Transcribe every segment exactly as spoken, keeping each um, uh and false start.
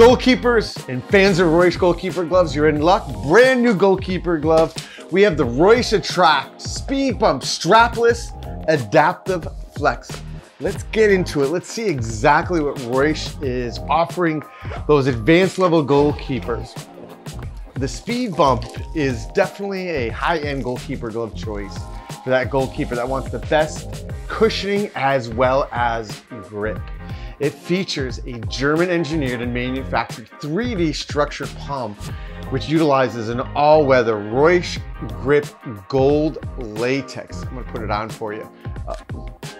Goalkeepers and fans of Reusch goalkeeper gloves, you're in luck. Brand new goalkeeper glove. We have the Reusch Attrakt Speedbump Strapless Adaptive Flex. Let's get into it. Let's see exactly what Reusch is offering those advanced level goalkeepers. The Speedbump is definitely a high-end goalkeeper glove choice for that goalkeeper that wants the best cushioning as well as grip. It features a German engineered and manufactured three D structured pump, which utilizes an all-weather Reusch grip gold latex. I'm gonna put it on for you. Uh,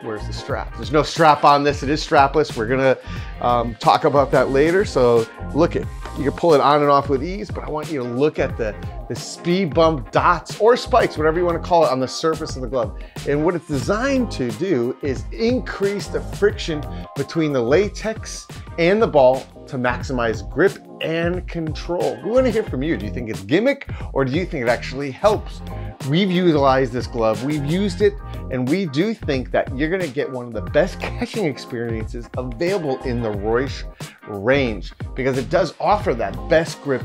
where's the strap? There's no strap on this, it is strapless. We're gonna um, talk about that later. So look it, you can pull it on and off with ease, but I want you to look at the, the Speedbump dots or spikes, whatever you wanna call it, on the surface of the glove. And what it's designed to do is increase the friction between the latex and the ball to maximize grip and control. We want to hear from you. Do you think it's gimmick or do you think it actually helps? We've utilized this glove, we've used it, and we do think that you're going to get one of the best catching experiences available in the Reusch range because it does offer that best grip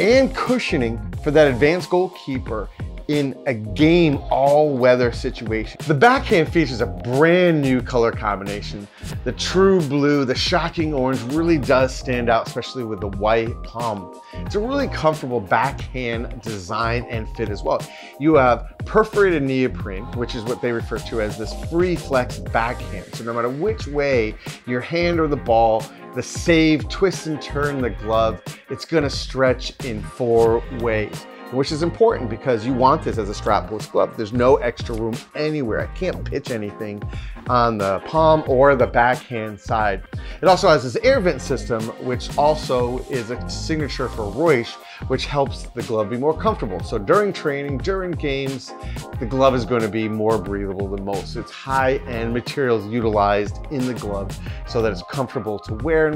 and cushioning for that advanced goalkeeper in a game all-weather situation. The backhand features a brand new color combination. The true blue, the shocking orange really does stand out, especially with the white palm. It's a really comfortable backhand design and fit as well. You have perforated neoprene, which is what they refer to as this free flex backhand. So no matter which way your hand or the ball, the save, twist and turn the glove, it's gonna stretch in four ways, which is important because you want this as a strapless glove. There's no extra room anywhere. I can't pitch anything on the palm or the backhand side. It also has this air vent system, which also is a signature for Reusch, which helps the glove be more comfortable. So during training, during games, the glove is going to be more breathable than most. It's high-end materials utilized in the glove so that it's comfortable to wear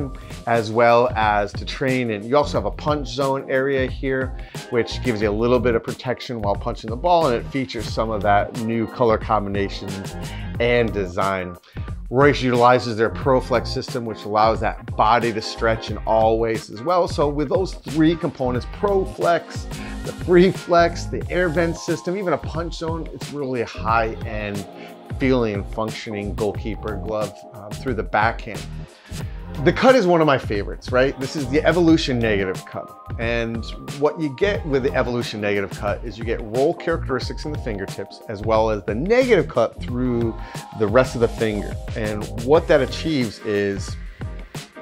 as well as to train. And you also have a punch zone area here, which gives you a little bit of protection while punching the ball, and it features some of that new color combinations and design. Reusch utilizes their ProFlex system, which allows that body to stretch in all ways as well. So with those three components, ProFlex, the free flex, the air vent system, even a punch zone, it's really a high-end feeling and functioning goalkeeper glove um, through the backhand. The cut is one of my favorites, right? This is the Evolution Negative Cut. And what you get with the Evolution Negative Cut is you get roll characteristics in the fingertips as well as the negative cut through the rest of the finger. And what that achieves is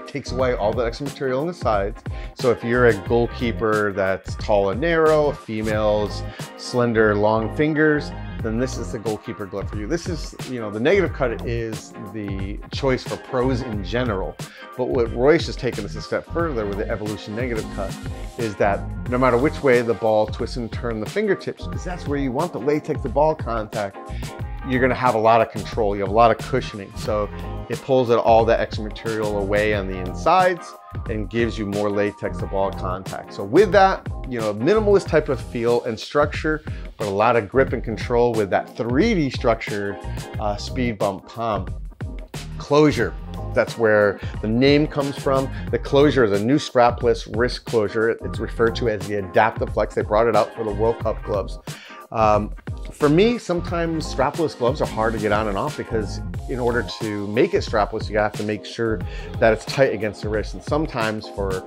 takes away all the extra material on the sides. So if you're a goalkeeper that's tall and narrow, females, slender, long fingers, then this is the goalkeeper glove for you. This is, you know, the negative cut is the choice for pros in general. But what Reusch has taken us a step further with the Evolution Negative Cut is that no matter which way the ball twists and turns the fingertips, because that's where you want the latex to ball contact, you're gonna have a lot of control. You have a lot of cushioning. So it pulls all the extra material away on the insides and gives you more latex to ball contact. So with that, you know, minimalist type of feel and structure, but a lot of grip and control with that three D structured uh, Speedbump palm. Closure, that's where the name comes from. The closure is a new strapless wrist closure. It's referred to as the Adaptive Flex. They brought it out for the World Cup gloves. Um, for me, sometimes strapless gloves are hard to get on and off because in order to make it strapless, you have to make sure that it's tight against the wrist. And sometimes for,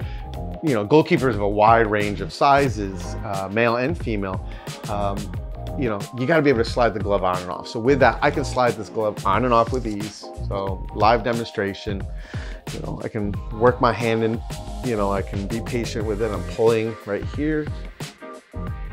you know, goalkeepers of a wide range of sizes, uh, male and female, um, you know, you gotta be able to slide the glove on and off. So with that, I can slide this glove on and off with ease. So live demonstration, you know, I can work my hand in, you know, I can be patient with it. I'm pulling right here.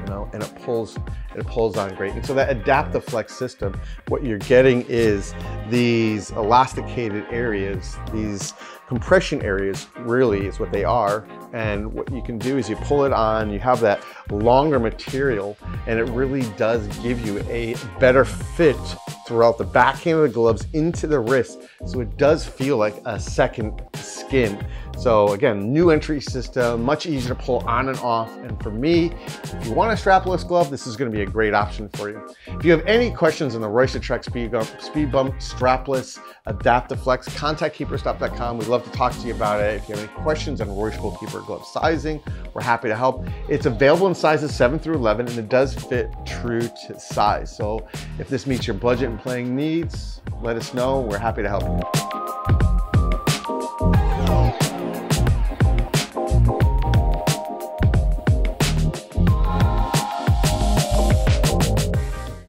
Know, and it pulls, it pulls on great. And so that Adaptive Flex system, what you're getting is these elasticated areas, these compression areas really is what they are. And what you can do is you pull it on, you have that longer material, and it really does give you a better fit throughout the backhand of the gloves into the wrist. So it does feel like a second skin. So again, new entry system, much easier to pull on and off. And for me, if you want a strapless glove, this is gonna be a great option for you. If you have any questions on the Reusch Attrakt Speedbump Strapless Adaptive Flex, contact Keeper Stop dot com. We'd love to talk to you about it. If you have any questions on Reusch Goalkeeper glove sizing, we're happy to help. It's available in sizes seven through eleven, and it does fit true to size. So if this meets your budget and playing needs, let us know. We're happy to help you.